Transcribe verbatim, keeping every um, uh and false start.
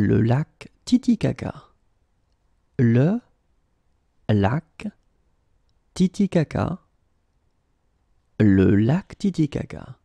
le lac Titicaca. Le lac Titicaca. Le lac Titicaca.